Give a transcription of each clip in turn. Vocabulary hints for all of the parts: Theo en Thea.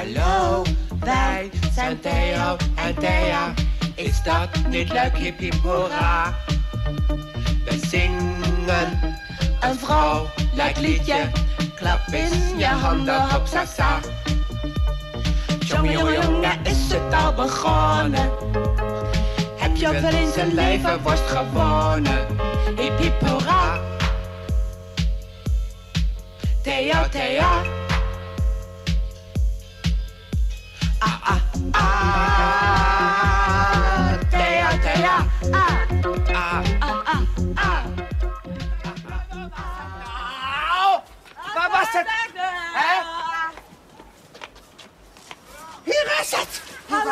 Hallo, wij zijn Theo en Thea. Is dat niet leuk, hip hip hoera? We zingen een vrolijk liedje. Klap in je handen, hop sa sa. Jongen, jongen, is het al begonnen? Heb je wel eens een levenworst gewonnen? Hip hip hoera. Theo, Thea. Theo, Thea. Nou, waar was het? Hè? Hier is het! Hallo!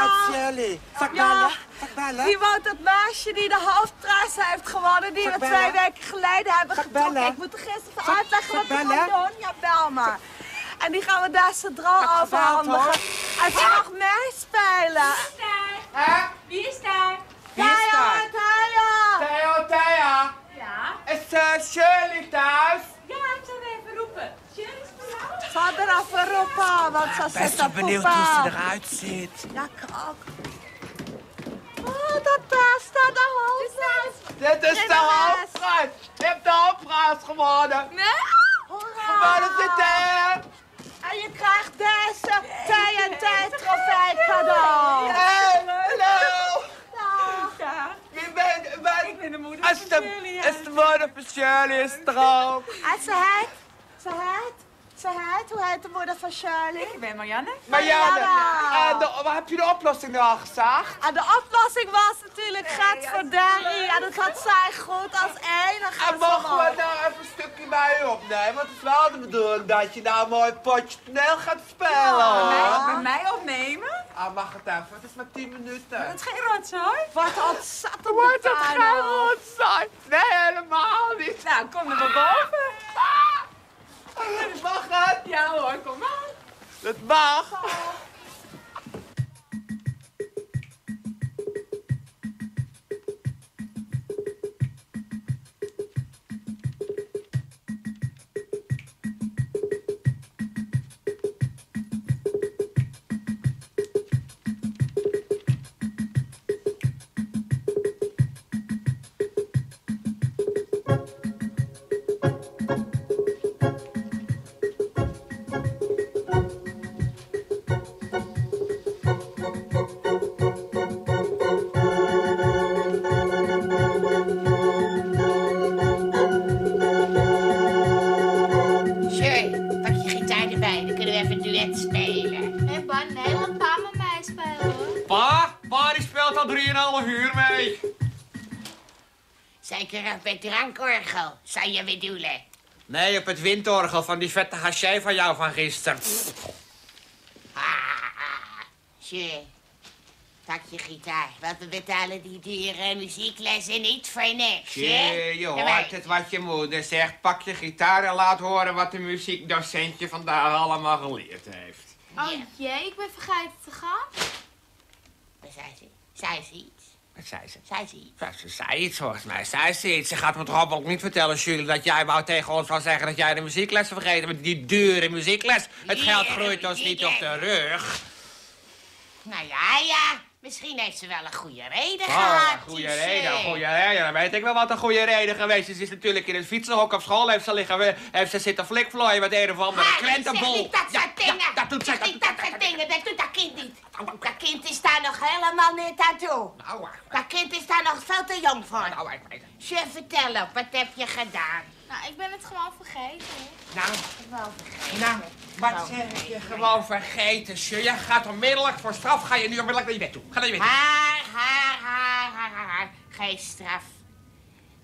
Ja, die woont dat baasje die de halftraas heeft gewonnen, die we 2 weken geleden hebben getrokken. Ik moet er gisteren uitleggen wat we gaan doen. Ja, bel maar. En die gaan we daar centraal overhandigen. En ze mag meespelen. Wie is daar? Theo en Thea! Theo en Thea? Ja? Is Shirley thuis? Ja, ik zal even roepen. Shirley is vanavond. Ik zal er even roepen, want ze zit op poepa. Ik ben benieuwd hoe ze eruit ziet. Ja, ik ook. Oh, dat daar staat de hoofdprijs. Dit is de hoofdprijs. Je hebt de hoofdprijs gewonnen. Nee? Hoera! Wat is dit daar? En je krijgt deze TNT-trofee cadeau. Hey, hallo! Ja. Ik ben de moeder van Shirley. Is de moeder van Shirley, is er ook. En ze heet, hoe heet de moeder van Shirley? Ik ben Marianne. Marianne, heb je de oplossing nou al gezaagd? En de oplossing was natuurlijk gaat voor Derry. En dat had zij goed als enige. En mogen we nou even een stukje bij u opnemen? Want het is wel de bedoeling dat je nou een mooi potje toneel gaat spelen. Ja, bij mij opnemen? Ah, mag het even, het is maar 10 minuten. Het is geen rotzooi. Wat ontzettend. Wordt het geen rotzooi? Nee, helemaal niet. Nou, kom er maar boven. Mag het? Ja hoor, kom maar. Het mag. Op het drankorgel, zou je bedoelen? Nee, op het windorgel van die vette haché van jou van gisteren. Tje, pak je gitaar, want we betalen die dure muzieklessen niet voor niks. Tje, je hoort het wat je moeder zegt. Pak je gitaar en laat horen wat de muziekdocentje vandaag allemaal geleerd heeft. Oh jee, ik ben vergeten te gaan. Wat zei ze? Zei ze iets? Wat zei ze? Zei ze iets? Ja, ze zei iets, volgens mij. Zei ze iets. Ze gaat me toch ook niet vertellen, Julie, dat jij wou tegen ons wel zeggen dat jij de muzieklessen vergeten hebt. Die dure muziekles. Het geld groeit ons niet op de rug. Nou ja. Misschien heeft ze wel een goede reden gehad. Een goede reden. Dan weet ik wel wat een goede reden geweest is. Ze is natuurlijk in het fietsenhok op school heeft ze liggen. Heeft ze zitten flikvlooien met een of andere krentenbol. Zeg niet dat soort dingen. Ja, dat doet ze. Dat doet dat kind niet. Dat kind is daar nog helemaal niet aan toe. Nou, dat kind is daar nog veel te jong voor. Nou, ik weet het. Je vertel op, wat heb je gedaan? Nou, ik ben het gewoon vergeten. Nou, gewoon vergeten. Nou, wat zeg je? Gewoon vergeten, Sje. Je gaat onmiddellijk voor straf. Ga je nu onmiddellijk naar je bed toe. Ga naar je bed toe. Haar. Geen straf.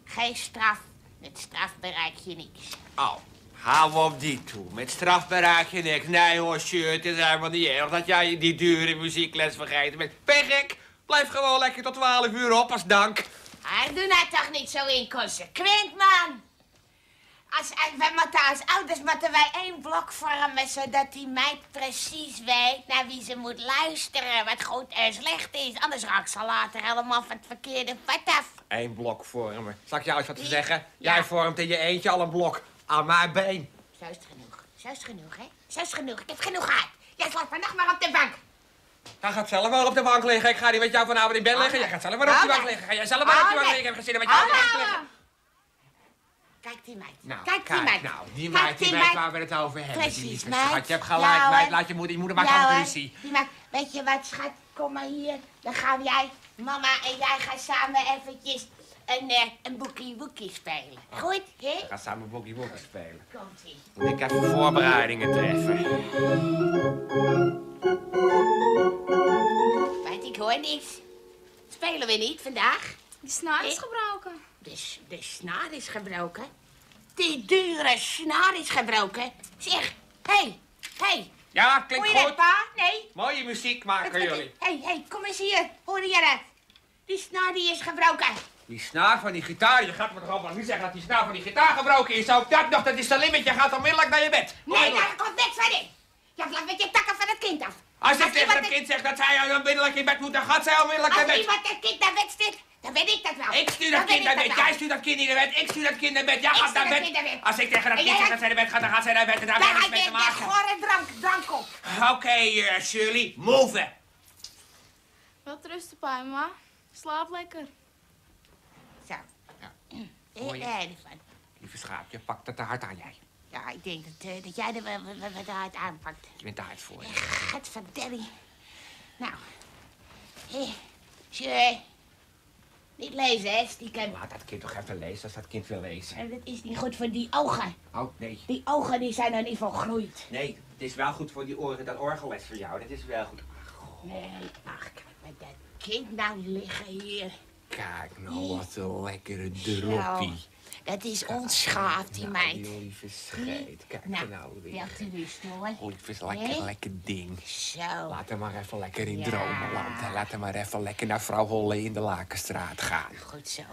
Geen straf. Met straf bereik je niks. Oh, hou op die toe. Met straf bereik je niks. Nee hoor, Sje, het is helemaal niet erg dat jij die dure muziekles vergeten bent. Pegik, blijf gewoon lekker tot 12 uur op als dank. Doe nou toch niet zo inconsequent, man. Wij moeten als ouders moeten wij 1 blok vormen, zodat die meid precies weet naar wie ze moet luisteren, wat goed en slecht is. Anders raakt ze later helemaal van het verkeerde pad af. 1 blok vormen. Zal ik jou eens wat te zeggen? Ja. Jij vormt in je eentje al een blok aan mijn been. Zo is het genoeg. Zo is het genoeg, hè? Zo is het genoeg. Ik heb genoeg gehad. Jij slaapt vannacht maar op de bank. Hij gaat zelf wel op de bank liggen. Ik ga niet met jou vanavond in bed liggen. Jij gaat zelf maar op de bank liggen. Ga jij zelf maar op de bank liggen. Ik heb gezien dat jij op de bank liggen. Kijk die meid. Nou, kijk die meid. Nou, die meid, waar we het over hebben. Precies, meid. Schat, je hebt gelijk, meid. Laat je moeder maakt een ruzie. Weet je wat, schat? Kom maar hier. Dan gaan jij, mama en jij gaan samen eventjes een boekie-woekie spelen. Goed, hè? We gaan samen boekie-woekie spelen. Komt-ie. Moet ik even voorbereidingen treffen. Weet ik hoor niks. Spelen we niet vandaag? De snaar is gebroken. De snaar is gebroken? Die dure snaar is gebroken? Zeg, hé. Ja, klinkt goed. Hoor je dat, pa? Nee? Mooie muziek maken jullie. Hé, kom eens hier. Hoor je dat? Die snaar die is gebroken. Die snaar van die gitaar, je gaat me toch allemaal niet zeggen dat die snaar van die gitaar gebroken is. Ook dat nog, dat is te limit. Je gaat onmiddellijk naar je bed. Nee, daar komt niks van in. Je laat met je takken van het kind af. Als ik tegen het kind zeg dat zij onmiddellijk in bed moet, dan gaat zij onmiddellijk naar bed. Als iemand het kind naar bed stuurt, dan weet ik dat wel. Ik stuur dat kind naar bed, jij stuurt dat kind naar bed, ik stuur dat kind naar bed, jij gaat naar bed. Als ik tegen dat kind zeg dat zij naar bed gaat, dan gaat zij naar bed en daar ben ik niks mee te maken. Dan ga je drank op. Oké, Shirley, move. Wel rusten, pa, ma. Slaap lekker. Zo. Heel erg van. Lieve schaapje, pak dat te hard aan jij. Ja, ik denk dat jij er wel te hard aanpakt. Je bent te hard voor je. Gadverderrie. Nou. Sure. Niet lezen, hè, stiekem. Laat dat kind toch even lezen, als dat kind wil lezen. En dat is niet goed voor die ogen. Oh, nee. Die ogen die zijn er niet van groeit. Nee, het is wel goed voor die oren. Dat orgel is voor jou, dat is wel goed. Ach, nee, kijk met dat kind nou liggen hier. Kijk nou, wat een lekkere droppie. Dat is ontschaafd, die meid. Nou, lieve scheid. Kijk nou weer. Ja, te rust, hoor. Lekker ding. Zo. Laat hem maar even lekker in dromenland. Laat hem maar even lekker naar vrouw Holle in de Lakenstraat gaan. Goed zo.